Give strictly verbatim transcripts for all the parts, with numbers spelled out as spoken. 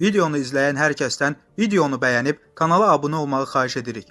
Videonu izləyən hər kəsdən videonu bəyənib kanala abunə olmağı xahiş edirik.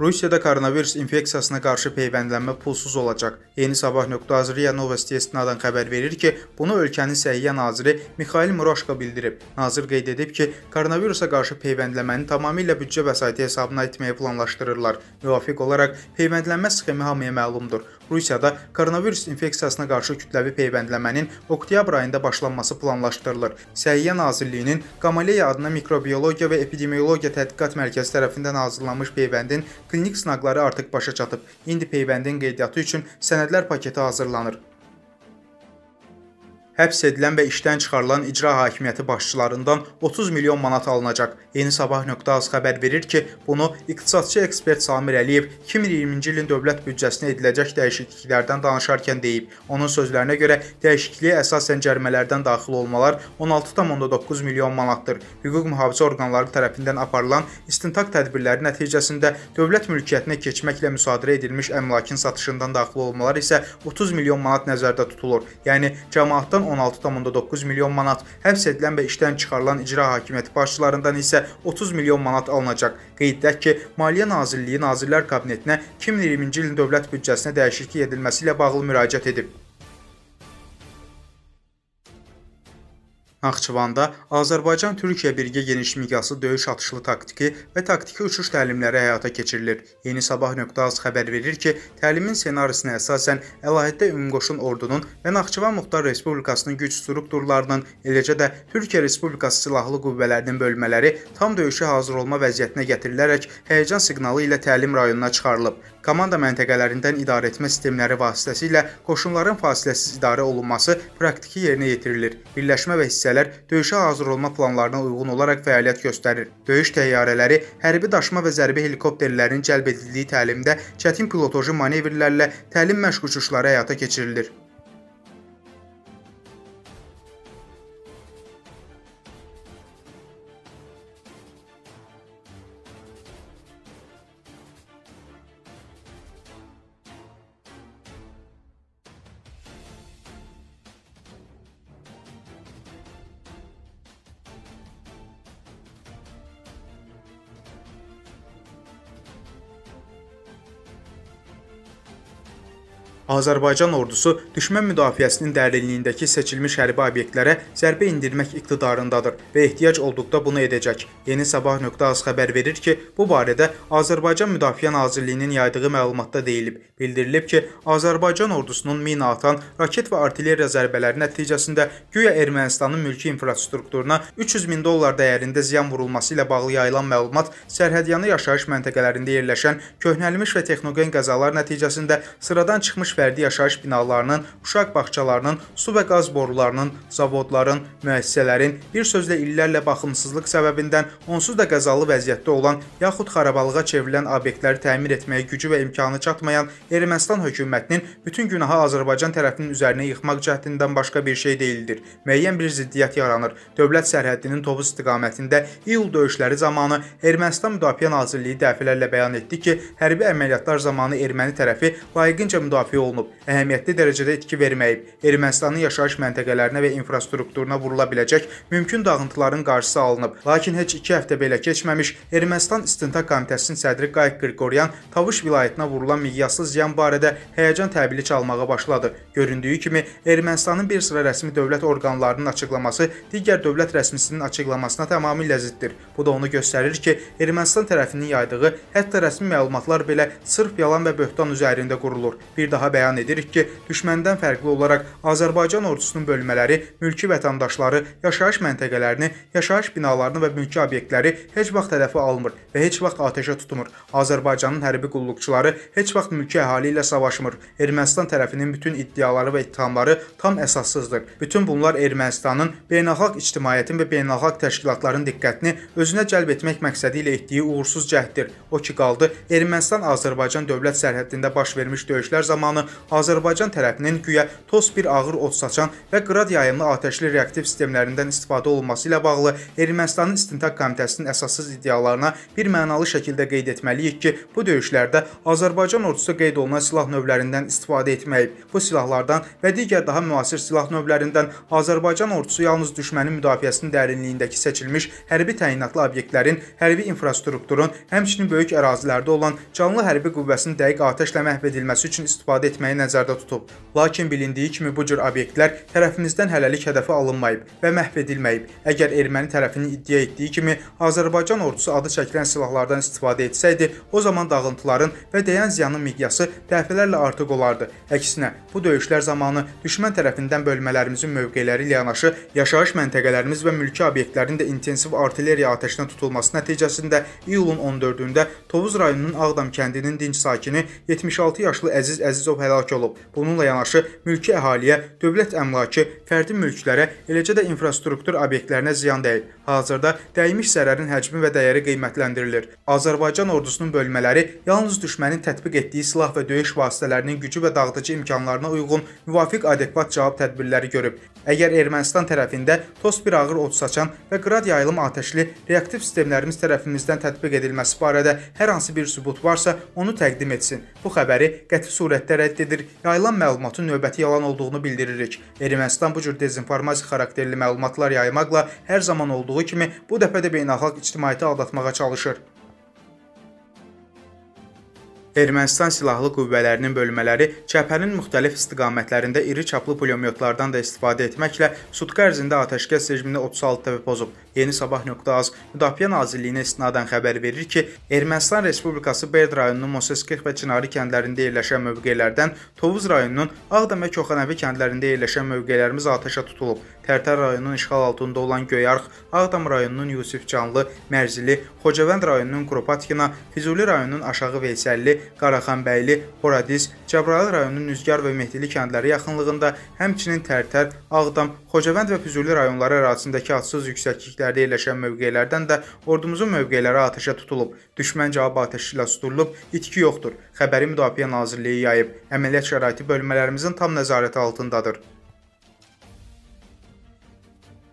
Rusiyada koronavirus infeksiyasına qarşı peyvəndlənmə pulsuz olacaq. Yenisabah.az.ria Novosti istinadən xəbər verir ki, bunu ölkənin Səhiyyə Naziri Mikhail Muraşqa bildirib. Nazir qeyd edib ki, koronavirusa qarşı peyvəndləməni tamamilə büdcə vəsaiti hesabına etməyi planlaşdırırlar. Müvafiq olaraq peyvəndlənmə sxemi hamıya məlumdur. Rusiyada koronavirus infeksiyasına qarşı kütləvi peyvəndləmənin oktyabr ayında başlanması planlaşdırılır. Səhiyyə Nazirliyinin Gamaleya adına mikrobiyologiya və epidemiologiya tədqiqat mərkəzi tərəfindən hazırlanmış peyvəndin klinik sınaqları artıq başa çatıb. İndi peyvəndin qeydiyyatı üçün sənədlər paketi hazırlanır. Həbs edilən və işdən çıxarılan icra hakimiyyəti başçılarından otuz milyon manat alınacaq. Yenisabah.az xəbər verir ki, bunu iqtisadçı ekspert Samir Əliyev iki min iyirminci ilin dövlət büdcəsinə ediləcək dəyişikliklərdən danışarkən deyib. Onun sözlərinə görə dəyişikliyə əsasən cərimələrdən daxil olmalar on altı tam onda doqquz milyon manatdır. Hüquq mühafizə orqanları tərəfindən aparılan istintaq tədbirləri nəticəsində dövlət mülkiyyətinə keçməklə müsadirə edilmiş əmlakın satışından daxil olmalar isə otuz milyon manat nəzərdə tutulur. Yəni cəmaatdan on altı tam onda doqquz milyon manat, həbs edilən və işdən çıxarılan icra hakimiyyəti başçılarından isə otuz milyon manat alınacaq. Qeyd edək ki, Maliyyə Nazirliyi Nazirlər Kabinetinə iki min iyirminci ilin dövlət büdcəsinə dəyişiklik edilməsi ilə bağlı müraciət edib. Naxçıvanda Azərbaycan-Türkiyə birgə geniş miqyaslı döyüş atışlı taktiki və taktiki uçuş təlimləri həyata keçirilir. Yenisabah.az xəbər verir ki, təlimin senarisinə əsasən Əlahiddə Ümumqoşun Ordunun və Naxçıvan Muxtar Respublikasının güc strukturlarının, eləcə də Türkiyə Respublikası Silahlı Qüvvələrinin bölmələri tam döyüşə hazır olma vəziyyətinə gətirilərək həyəcan siqnalı ilə təlim rayonuna çıxarılıb. Komanda məntəqələrindən idarəetmə sistemləri vasitəsilə qoşunların fasiləsiz idarə olunması praktiki yerinə yetirilir. Birləşmə və hissələr döyüşə hazır olma planlarına uyğun olaraq fəaliyyət göstərir. Döyüş təyyarələri hərbi daşıma və zərbi helikopterlərinin cəlb edildiyi təlimdə çətin pilotoji manevrlərlə təlim məşq uçuşları həyata keçirilir. Azərbaycan ordusu düşmən müdafiəsinin dərinliyindəki seçilmiş hərbi obyektlərə zərbə indirmək iqtidarındadır və ehtiyac olduqda bunu edəcək. Yenisabah.az xəbər verir ki, bu barədə Azərbaycan Müdafiə Nazirliyinin yaydığı məlumatda deyilib. Bildirilib ki, Azərbaycan ordusunun mina atan, raket və artilleriya zərbələri nəticəsində güya Ermənistanın mülki infrastrukturuna üç yüz min dollar dəyərində ziyan vurulması ilə bağlı yayılan məlumat sərhədyanı yaşayış məntəqələrində yerləşən köhnəlmiş və texnogen qəzalar nəticəsində sıradan çıxmış fərdi yaşayış binalarının, uşaq bağçalarının, su və qaz borularının, zavodların, müəssisələrin, bir sözlə illərlə baxımsızlıq səbəbindən onsuz da qəzalı vəziyyətdə olan yaxud xarabalığa çevrilən obyektləri təmir etməyə gücü və imkanı çatmayan Ermənistan hökumətinin bütün günahı Azərbaycan tərəfinin üzərinə yıxmaq cəhdindən başqa bir şey deyildir. Müəyyən bir ziddiyyət yaranır. Dövlət sərhədinin Tovuz istiqamətində iyul döyüşləri zamanı Ermənistan Müdafiə Nazirliyi dəfələrlə bəyan etdi ki, hərbi əməliyyatlar zamanı erməni tərəfi layiqincə müdafiə olunub, əhəmiyyətli dərəcədə etki verməyib. Ermənistanın yaşayış məntəqələrinə və infrastrukturuna vurula biləcək mümkün dağıntıların qarşısı alınıb. Lakin heç iki həftə belə keçməmiş Ermənistan İstintaq Komitəsinin sədri Qayıq Qırqoryan Tavuş vilayətinə vurulan miqyaslı ziyan barədə həyəcan təbili çalmağa başladı. Göründüyü kimi Ermənistanın bir sıra rəsmi dövlət orqanlarının açıqlaması digər dövlət rəsmisinin açıqlamasına tamamilə ziddir. Bu da onu göstərir ki, Ermənistan tərəfinin yaydığı hətta rəsmi məlumatlar belə sırf yalan və böhtan üzərində qurulur. Bir daha bəyan edirik ki, düşməndən fərqli olaraq Azərbaycan ordusunun bölmələri, mülki vətəndaşları, yaşayış məntəqələrini, yaşayış binalarını və mülki obyektləri heç vaxt hədəfə almır və heç vaxt ateşə tutmur. Azərbaycanın hərbi qulluqçuları heç vaxt mülki əhali ilə savaşmır. Ermənistan tərəfinin bütün iddiaları və ittihamları tam əsassızdır. Bütün bunlar Ermənistanın, beynəlxalq ictimaiyyətin və beynəlxalq təşkilatların diqqətini özünə cəlb etmək məqsədi ilə etdiyi uğursuz cəhddir. O ki qaldı, Ermənistan-Azərbaycan dövlət sərhəddində baş vermiş döyüşlər zamanı planı Azərbaycan tərəfinin güya toz bir ağır od saçan və qrad yayımlı atəşli reaktiv sistemlərindən istifadə olunması ilə bağlı Ermənistanın İstintaq Komitəsinin əsassız iddialarına bir mənalı şəkildə qeyd etməliyik ki, bu döyüşlərdə Azərbaycan ordusu qeyd olunan silah növlərindən istifadə etməyib. Bu silahlardan və digər daha müasir silah növlərindən Azərbaycan ordusu yalnız düşmənin müdafiəsinin dərinliyindəki seçilmiş hərbi təyinatlı obyektlərin, hərbi infrastrukturun, həmçinin böyük ərazilərdə olan canlı hərbi qüvvəsinin dəqiq atəşlə məhv edilməsi üçün istifadə etməyi nəzərdə tutub. Lakin bilindiyi kimi bu cür obyektlər tərəfimizdən hələlik hədəfə alınmayıb və məhv edilməyib. Əgər erməni tərəfinin iddia etdiyi kimi Azərbaycan ordusu adı çəkilən silahlardan istifadə etsəydi, o zaman dağıntıların və dəyən ziyanın miqyası dəfələrlə artıq olardı. Əksinə, bu döyüşlər zamanı düşmən tərəfindən bölmələrimizin mövqeləri ilə yanaşı, yaşayış məntəqələrimiz və mülki obyektlərin də intensiv artilleriya atəşinə tutulması nəticəsində iyulun on dördündə Tovuz rayonunun Ağdam kəndinin dinc sakini yetmiş altı yaşlı Əziz Əzizov həlak olub. Bununla yanaşı mülki əhaliyə, dövlət əmlakı, fərdi mülklərə, eləcə də infrastruktur obyektlərinə ziyan dəyib. Hazırda dəymiş zərərin həcmi və dəyəri qiymətləndirilir. Azərbaycan ordusunun bölmələri yalnız düşmənin tətbiq etdiyi silah və döyüş vasitələrinin gücü və dağıdıcı imkanlarına uyğun müvafiq adekvat cavab tədbirləri görüb. Əgər Ermənistan tərəfində toz bir ağır od saçan və qrad yayılım atəşli reaktiv sistemlərimiz tərəfimizdən tətbiq edilməsi barədə hər hansı bir sübut varsa, onu təqdim etsin. Bu xəbəri qəti surətdə rədd edir, yayılan məlumatın növbəti yalan olduğunu bildiririk. Ermənistan bu cür dezinformasiya xarakterli məlumatlar yaymaqla hər zaman olduğu kimi bu dəfə də beynəlxalq ictimaiyyəti aldatmağa çalışır. Ermənistan Silahlı Qüvvələrinin bölmələri cəbhənin müxtəlif istiqamətlərində iri çaplı pulemyotlardan da istifadə etməklə sutka ərzində atəşkəs rejimini otuz altı dəfə pozub. Yenisabah.az Müdafiə Nazirliyinə istinadən xəbər verir ki, Ermənistan Respublikası Berd rayonunun Mosesq və Çınarı kəndlərində yerləşən mövqelərdən Tovuz rayonunun Ağdam və Çoxanəvi kəndlərində yerləşən mövqelərimiz atəşə tutulub. Tərtər rayonunun işğal altında olan Göyarx, Ağdam rayonunun Yusifcanlı, Mərzili, Xocavənd rayonunun Qropatkina, Füzuli rayonunun Aşağı Veysərli, Qaraxanbəyli, Horadis, Cəbrayıl rayonunun Nüzgar və Mehdili kəndləri yaxınlığında, həmçinin Tərtər, Ağdam, Xocavənd və Füzuli rayonları ərazisindəki adsız yüksəkliklərdə yerləşən mövqelərdən də ordumuzun mövqeləri atəşə tutulub. Düşmən cavab atəşi ilə susturulub, itki yoxdur. Xəbəri Müdafiə Nazirliyi yayıb. Əməliyyat şəraiti bölmələrimizin tam nəzarəti altındadır.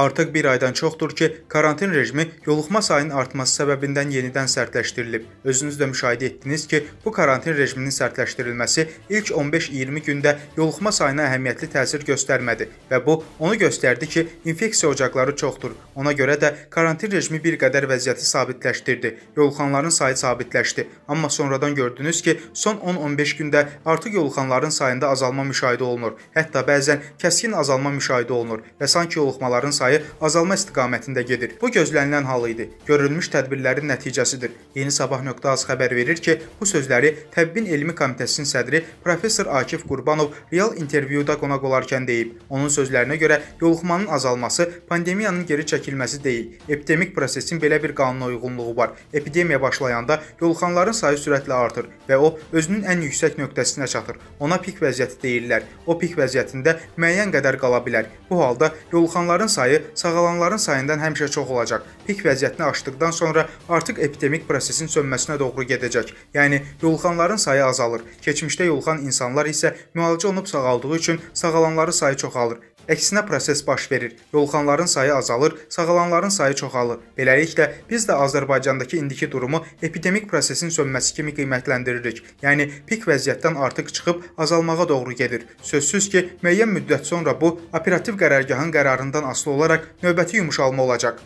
Artıq bir aydan çoxdur ki, karantin rejimi yoluxma sayının artması səbəbindən yenidən sərtləşdirilib. Özünüz də müşahidə etdiniz ki, bu karantin rejiminin sərtləşdirilməsi ilk on beş iyirmi gündə yoluxma sayına əhəmiyyətli təsir göstərmədi və bu, onu göstərdi ki, infeksiya ocaqları çoxdur. Ona görə də karantin rejimi bir qədər vəziyyəti sabitləşdirdi, yoluxanların sayı sabitləşdi. Amma sonradan gördünüz ki, son on on beş gündə artıq yoluxanların sayında azalma müşahidə olunur, hətta bəzən kəskin azalma müşahidə olunur və sanki yoluxmaların sayı azalma istiqamətində gedir. Bu gözlənilən hal idi. Görülmüş tədbirlərin nəticəsidir. Yenisabah.az xəbər verir ki, bu sözləri Təbbin Elmi Komitəsinin sədri Professor Akif Qurbanov real intervyuda qonaq olarkən deyib. Onun sözlərinə görə yoluxmanın azalması pandemiyanın geri çəkilməsi deyil. Epidemik prosesin belə bir qanuna uyğunluğu var. Epidemiya başlayanda yoluxanların sayı sürətlə artır və o özünün ən yüksək nöqtəsinə çatır. Ona pik vəziyyəti deyirlər. O pik vəziyyətində müəyyən qədər qala bilər. Bu halda yoluxanların sayı sağalanların sayından həmişə çox olacaq. Pik vəziyyətini aşdıqdan sonra artıq epidemik prosesin sönməsinə doğru gedəcək. Yəni, yoluxanların sayı azalır. Keçmişdə yoluxan insanlar isə müalicə olunub sağaldığı üçün sağalanların sayı çoxalır. Əksinə proses baş verir. Yoluxanların sayı azalır, sağalanların sayı çoxalır. Beləliklə, biz də Azərbaycandakı indiki durumu epidemik prosesin sönməsi kimi qiymətləndiririk. Yəni, pik vəziyyətdən artıq çıxıb azalmağa doğru gedir. Sözsüz ki, müəyyən müddət sonra bu, operativ qərargahın qərarından asılı olaraq növbəti yumuşalma olacaq.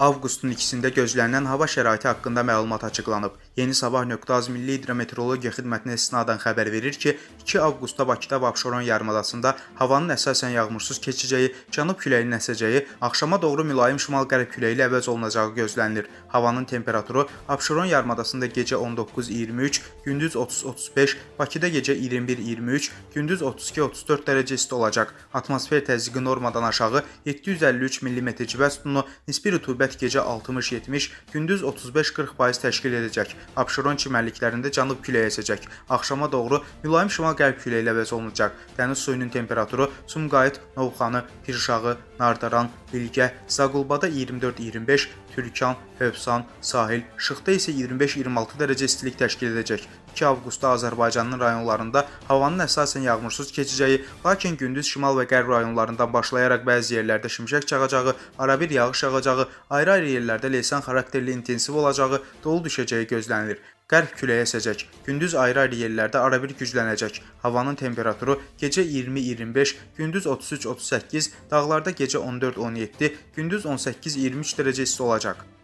Avqustun ikisində gözlənilən hava şəraiti haqqında məlumat açıqlanıb. Yenisabah.az Milli Hidrometeorologiya Xidmətinə istinadən xəbər verir ki, iki avqustda Bakıda və Abşeron yarımadasında havanın əsasən yağmursuz keçəcəyi, cənub küləyinin əsəcəyi, axşama doğru mülayim şimal-qərb küləyi ilə əvəz olunacağı gözlənilir. Havanın temperaturu Abşeron yarımadasında gecə on doqquz iyirmi üç, gündüz otuz otuz beş, Bakıda gecə iyirmi bir iyirmi üç, gündüz otuz iki otuz dörd dərəcə isti olacaq. Atmosfer təzyiqi normadan aşağı yeddi yüz əlli üç millimetr civə sütunu, nisbi rütubət gecə altmış yetmiş, gündüz otuz beş qırx faiz təşkil edəcək. Abşeron çimərliklərində cənub küləyi əsəcək. Axşama doğru mülayim şimal-qərb küləyi ilə əvəz olunacaq. Dəniz suyunun temperaturu Sumqayıt, Novxanı, Pirşağı, Nardaran, Bilgə, Zaqulbada iyirmi dörd iyirmi beş, Türkan, Hövsan, Sahil, Şıxda isə iyirmi beş iyirmi altı dərəcə istilik təşkil edəcək. iki avqustda Azərbaycanın rayonlarında havanın əsasən yağmursuz keçəcəyi, lakin gündüz şimal və qərb rayonlarından başlayaraq bəzi yerlərdə şimşək çaxacağı, arabir yağış yağacağı, ayrı-ayrı yerlərdə leysan xarakterli intensiv olacağı, dolu düşəcəyi gözlənilir. Qərb küləyi əsəcək. Gündüz ayrı-ayrı yerlərdə arabir güclənəcək. Havanın temperaturu gecə iyirmi iyirmi beş, gündüz otuz üç otuz səkkiz, dağlarda gecə on dörd on yeddi, gündüz on səkkiz iyirmi üç dərəcə isti olacaq.